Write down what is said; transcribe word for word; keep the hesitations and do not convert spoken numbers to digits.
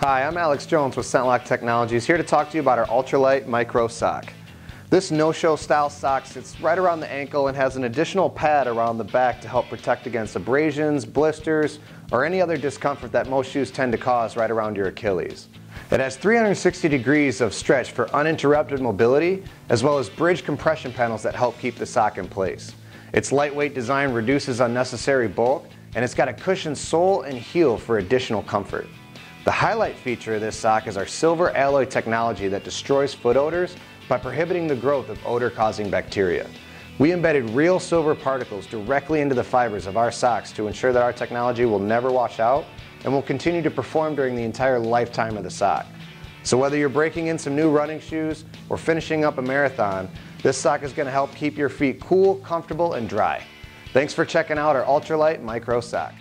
Hi, I'm Alex Jones with ScentLok Technologies, here to talk to you about our Ultralight Micro Sock. This no-show style sock sits right around the ankle and has an additional pad around the back to help protect against abrasions, blisters, or any other discomfort that most shoes tend to cause right around your Achilles. It has three hundred sixty degrees of stretch for uninterrupted mobility, as well as bridge compression panels that help keep the sock in place. Its lightweight design reduces unnecessary bulk, and it's got a cushioned sole and heel for additional comfort. The highlight feature of this sock is our Silver Alloy technology that destroys foot odors by prohibiting the growth of odor-causing bacteria. We embedded real silver particles directly into the fibers of our socks to ensure that our technology will never wash out and will continue to perform during the entire lifetime of the sock. So whether you're breaking in some new running shoes or finishing up a marathon, this sock is going to help keep your feet cool, comfortable, and dry. Thanks for checking out our Ultralight Micro Sock.